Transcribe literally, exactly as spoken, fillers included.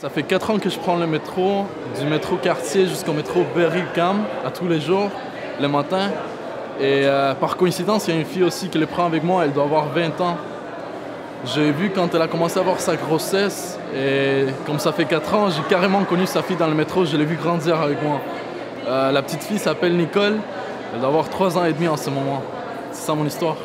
Ça fait quatre ans que je prends le métro, du métro quartier jusqu'au métro Berri-U Q A M, à tous les jours, le matin. Et euh, par coïncidence, il y a une fille aussi qui le prend avec moi, elle doit avoir vingt ans. J'ai vu quand elle a commencé à avoir sa grossesse, et comme ça fait quatre ans, j'ai carrément connu sa fille dans le métro, je l'ai vu grandir avec moi. Euh, la petite fille s'appelle Nicole, elle doit avoir trois ans et demi en ce moment. C'est ça mon histoire.